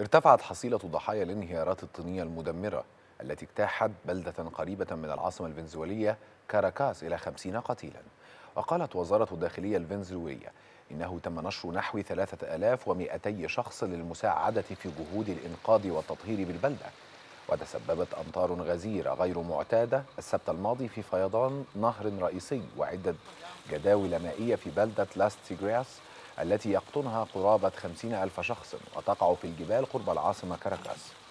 ارتفعت حصيلة ضحايا الانهيارات الطينية المدمرة التي اجتاحت بلدة قريبة من العاصمة الفنزويلية كاراكاس إلى 50 قتيلا. وقالت وزارة الداخلية الفنزويلية إنه تم نشر نحو 3200 شخص للمساعدة في جهود الإنقاذ والتطهير بالبلدة. وتسببت أمطار غزيرة غير معتادة السبت الماضي في فيضان نهر رئيسي وعدة جداول مائية في بلدة لاستيغراس التي يقطنها قرابة 50,000 شخص وتقع في الجبال قرب العاصمة كاراكاس.